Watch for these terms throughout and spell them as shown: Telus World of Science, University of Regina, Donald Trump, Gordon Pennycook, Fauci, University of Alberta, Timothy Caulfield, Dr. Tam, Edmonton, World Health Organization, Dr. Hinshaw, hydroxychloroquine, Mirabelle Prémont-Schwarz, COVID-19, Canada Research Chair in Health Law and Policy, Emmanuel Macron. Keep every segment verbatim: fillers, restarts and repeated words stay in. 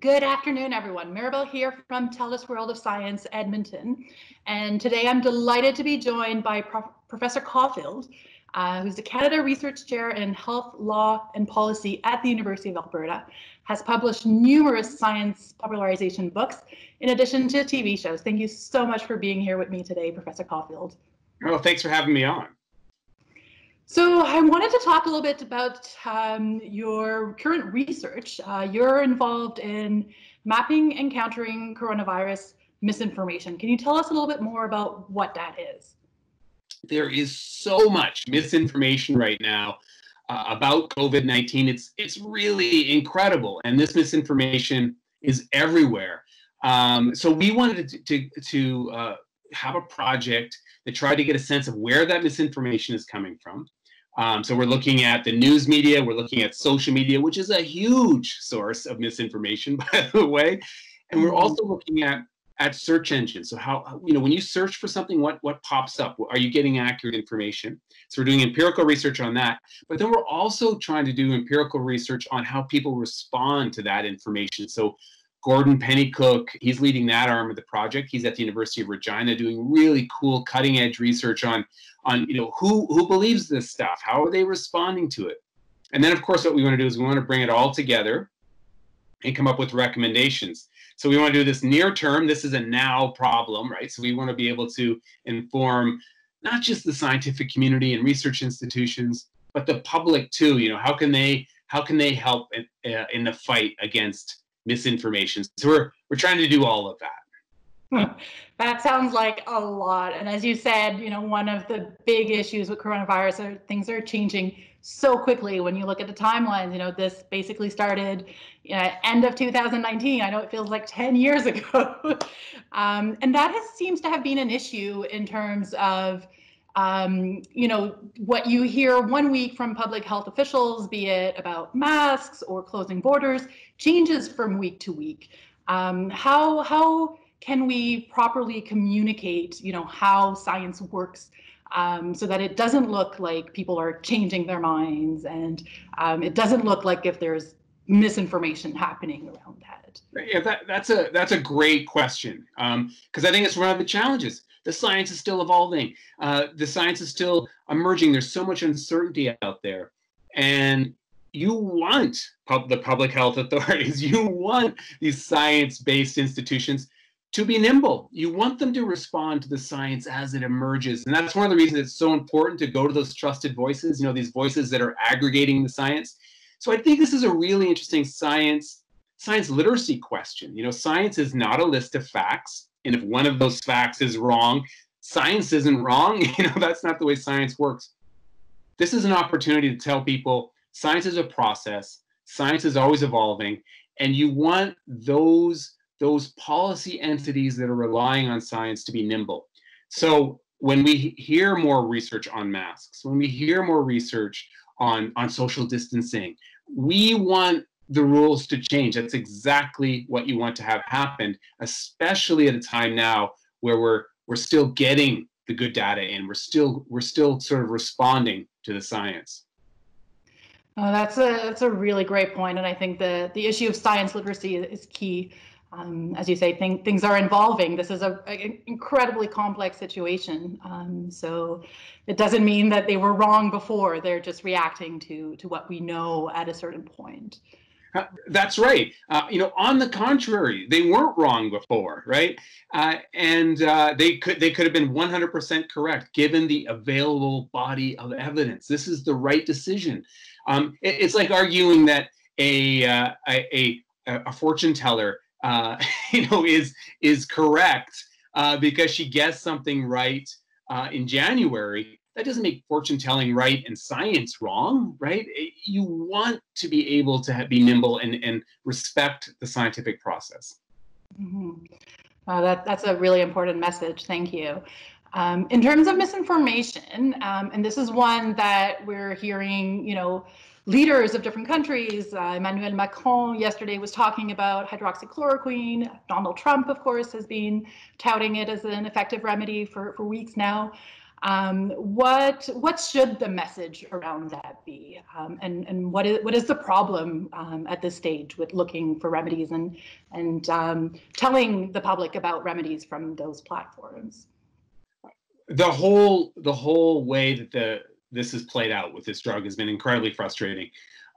Good afternoon, everyone. Mirabelle here from Telus World of Science, Edmonton. And today I'm delighted to be joined by Prof Professor Caulfield, uh, who's the Canada Research Chair in Health, Law and Policy at the University of Alberta, has published numerous science popularization books, in addition to T V shows. Thank you so much for being here with me today, Professor Caulfield. Oh, thanks for having me on. So I wanted to talk a little bit about um, your current research. Uh, you're involved in mapping and countering coronavirus misinformation. Can you tell us a little bit more about what that is? There is so much misinformation right now uh, about COVID nineteen. It's, it's really incredible. And this misinformation is everywhere. Um, so we wanted to, to, to uh, have a project that tried to get a sense of where that misinformation is coming from. Um, so we're looking at the news media, we're looking at social media, which is a huge source of misinformation, by the way. And we're also looking at, at search engines. So how, you know, when you search for something, what, what pops up? Are you getting accurate information? So we're doing empirical research on that. But then we're also trying to do empirical research on how people respond to that information. So Gordon Pennycook, he's leading that arm of the project. He's at the University of Regina doing really cool cutting edge research on, on you know, who, who believes this stuff? How are they responding to it? And then, of course, what we want to do is we want to bring it all together and come up with recommendations. So we want to do this near term. This is a now problem, right? So we want to be able to inform not just the scientific community and research institutions, but the public too. You know, how can they, how can they help in, uh, in the fight against misinformation? So we're we're trying to do all of that. That sounds like a lot. And as you said, you know, one of the big issues with coronavirus are things are changing so quickly. When you look at the timelines, you know, this basically started you know, end of two thousand nineteen. I know it feels like ten years ago. um, and that has, seems to have been an issue in terms of Um, you know, what you hear one week from public health officials, be it about masks or closing borders, changes from week to week. Um, how, how can we properly communicate, you know, how science works um, so that it doesn't look like people are changing their minds and um, it doesn't look like if there's misinformation happening around that? Yeah, that, that's a, that's a great question, um, because I think it's one of the challenges. The science is still evolving. Uh, the science is still emerging. There's so much uncertainty out there. And you want pub the public health authorities, you want these science-based institutions to be nimble. You want them to respond to the science as it emerges. And that's one of the reasons it's so important to go to those trusted voices, you know, these voices that are aggregating the science. So I think this is a really interesting science, science literacy question. You know, science is not a list of facts. And if one of those facts is wrong, science isn't wrong. You know, that's not the way science works. This is an opportunity to tell people science is a process. Science is always evolving. And you want those, those policy entities that are relying on science to be nimble. So when we hear more research on masks, when we hear more research on, on social distancing, we want the rules to change. That's exactly what you want to have happen, especially at a time now where we're we're still getting the good data in. We're still we're still sort of responding to the science. Oh, that's a that's a really great point, and I think the the issue of science literacy is key. Um, as you say, thing, things are evolving. This is a, a, an incredibly complex situation. Um, so it doesn't mean that they were wrong before. They're just reacting to to what we know at a certain point. That's right. Uh, you know, on the contrary, they weren't wrong before, right? Uh, and uh, they could they could have been one hundred percent correct given the available body of evidence. This is the right decision. Um, it, it's like arguing that a uh, a, a a fortune teller, uh, you know, is is correct uh, because she guessed something right uh, in January. That doesn't make fortune telling right and science wrong, right? You want to be able to have, be nimble and, and respect the scientific process. Mm-hmm. Oh, that, that's a really important message. Thank you. Um, in terms of misinformation, um, and this is one that we're hearing, you know, leaders of different countries, uh, Emmanuel Macron yesterday was talking about hydroxychloroquine. Donald Trump, of course, has been touting it as an effective remedy for, for weeks now. Um, what what should the message around that be, um, and and what is what is the problem um, at this stage with looking for remedies and and um, telling the public about remedies from those platforms? The whole the whole way that the this is played out with this drug has been incredibly frustrating.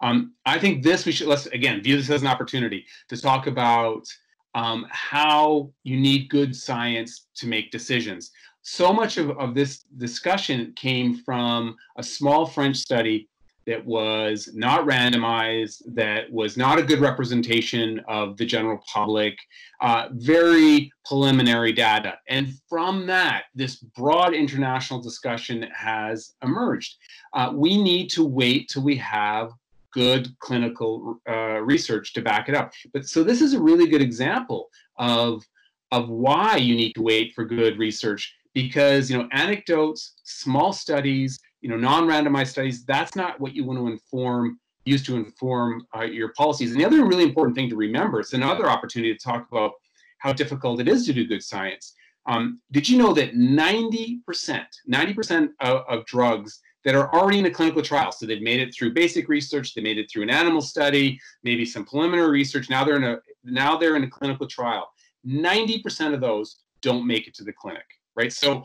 Um, I think this we should let's again view this as an opportunity to talk about um, how you need good science to make decisions. So much of, of this discussion came from a small French study that was not randomized, that was not a good representation of the general public, uh, very preliminary data. And from that, this broad international discussion has emerged. Uh, we need to wait till we have good clinical uh, research to back it up. But so this is a really good example of, of why you need to wait for good research. Because, you know, anecdotes, small studies, you know, non-randomized studies, that's not what you want to inform, use to inform uh, your policies. And the other really important thing to remember, it's another opportunity to talk about how difficult it is to do good science. Um, did you know that ninety percent, ninety percent of, of drugs that are already in a clinical trial, so they've made it through basic research, they made it through an animal study, maybe some preliminary research, now they're in a, now they're in a clinical trial. ninety percent of those don't make it to the clinic. Right, so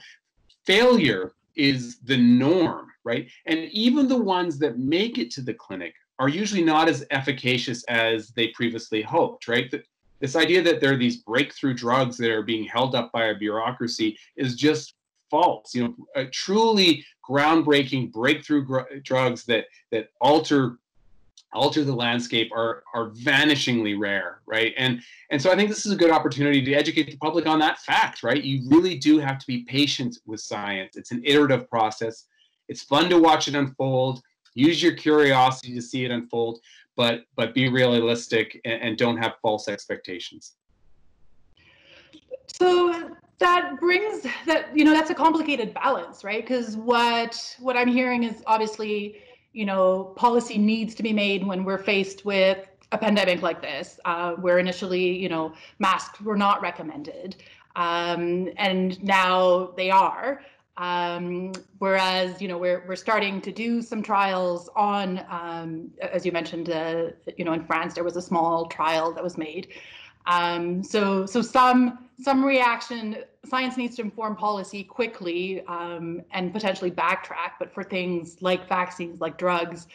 failure is the norm, right? And even the ones that make it to the clinic are usually not as efficacious as they previously hoped, right? This idea that there are these breakthrough drugs that are being held up by a bureaucracy is just false. You know, uh, truly groundbreaking breakthrough gr- drugs that that alter alter the landscape are are vanishingly rare, right? And and so I think this is a good opportunity to educate the public on that fact, right? You really do have to be patient with science. It's an iterative process. It's fun to watch it unfold. Use your curiosity to see it unfold, but but be realistic and, and don't have false expectations. So that brings that, you know, that's a complicated balance, right? Because what what I'm hearing is obviously, you know, policy needs to be made when we're faced with a pandemic like this, uh, where initially, you know, masks were not recommended, um, and now they are. Um, whereas, you know, we're we're starting to do some trials on, um, as you mentioned, uh, you know, in France there was a small trial that was made. Um, so so some some reaction. Science needs to inform policy quickly, um, and potentially backtrack, but for things like vaccines, like drugs,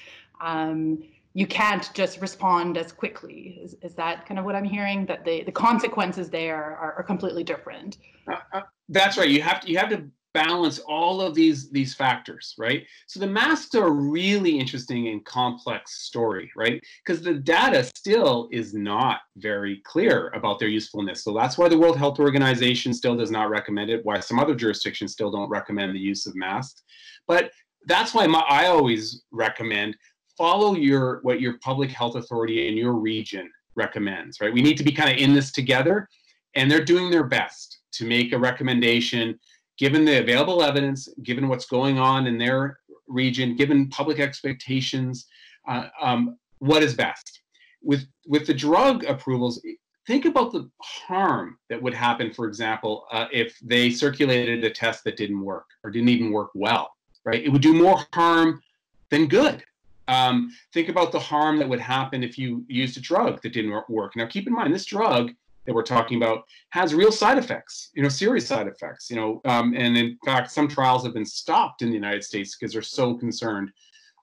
um, you can't just respond as quickly. Is, is that kind of what I'm hearing? That the, the consequences there are, are completely different. Uh, uh, that's right. You have to you have to balance all of these these factors, right? So the masks are a really interesting and complex story, right? Because the data still is not very clear about their usefulness. So that's why the World Health Organization still does not recommend it, why some other jurisdictions still don't recommend the use of masks. But that's why my, I always recommend follow your what your public health authority in your region recommends, right? We need to be kind of in this together, and they're doing their best to make a recommendation given the available evidence, given what's going on in their region, given public expectations, uh, um, what is best. With, with the drug approvals, think about the harm that would happen, for example, uh, if they circulated a test that didn't work or didn't even work well, right? It would do more harm than good. Um, think about the harm that would happen if you used a drug that didn't work. Now, keep in mind, this drug that we're talking about has real side effects, you know, serious side effects, you know, um, and in fact, some trials have been stopped in the United States because they're so concerned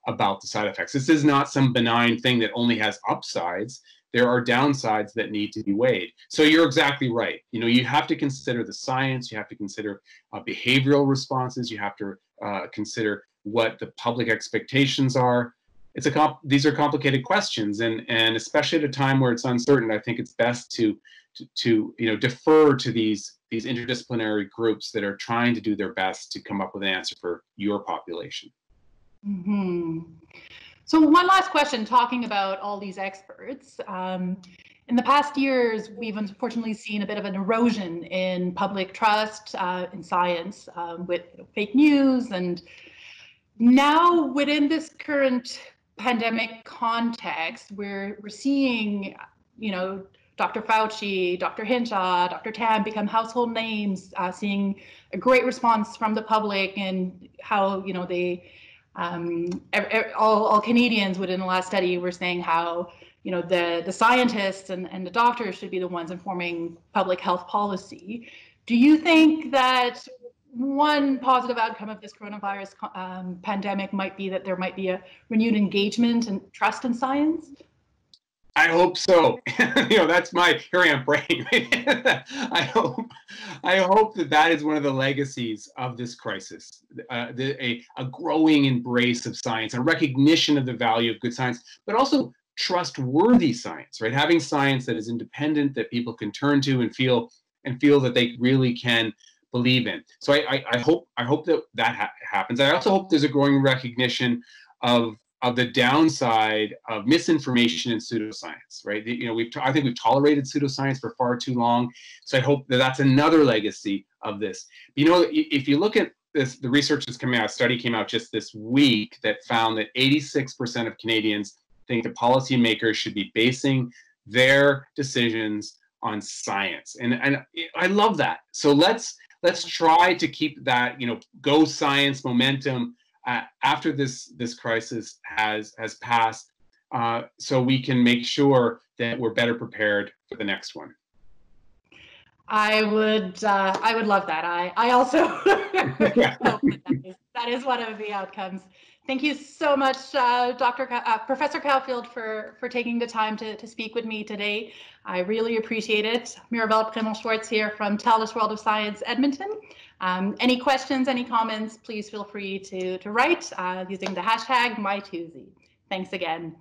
about the side effects. This is not some benign thing that only has upsides. There are downsides that need to be weighed. So you're exactly right. You know, you have to consider the science, you have to consider uh, behavioral responses, you have to uh, consider what the public expectations are. It's a comp these are complicated questions, and and especially at a time where it's uncertain, I think it's best to, to to you know defer to these these interdisciplinary groups that are trying to do their best to come up with an answer for your population. Mm-hmm. So one last question, talking about all these experts. Um, in the past years, we've unfortunately seen a bit of an erosion in public trust uh, in science um, with fake news, and now within this current pandemic context, we're we're seeing, you know, Doctor Fauci, Doctor Hinshaw, Doctor Tam become household names, uh, seeing a great response from the public, and how, you know, they, um, all, all Canadians within the last study were saying how, you know, the, the scientists and, and the doctors should be the ones informing public health policy. Do you think that one positive outcome of this coronavirus um, pandemic might be that there might be a renewed engagement and trust in science? I hope so. You know, that's my, here I am praying. I hope, I hope that that is one of the legacies of this crisis, uh, the, a, a growing embrace of science, a recognition of the value of good science, but also trustworthy science, right? Having science that is independent, that people can turn to and feel and feel that they really can believe in. So I, I, I hope I hope that that ha happens. I also hope there's a growing recognition of of the downside of misinformation and pseudoscience, right? You know, we've I think we've tolerated pseudoscience for far too long. So I hope that that's another legacy of this. You know, if you look at this, the research that's coming out, a study came out just this week that found that eighty-six percent of Canadians think that policymakers should be basing their decisions on science, and and I love that. So let's let's try to keep that, you know, go science momentum uh, after this this crisis has has passed, uh, so we can make sure that we're better prepared for the next one. I would uh, I would love that. I I also hope that, that, is, that is one of the outcomes. Thank you so much, uh, Doctor Ca uh, Professor Caulfield, for, for taking the time to, to speak with me today. I really appreciate it. Mirabelle Prémont-Schwarz here from Telus World of Science, Edmonton. Um, any questions, any comments, please feel free to, to write uh, using the hashtag My Tuesday. Thanks again.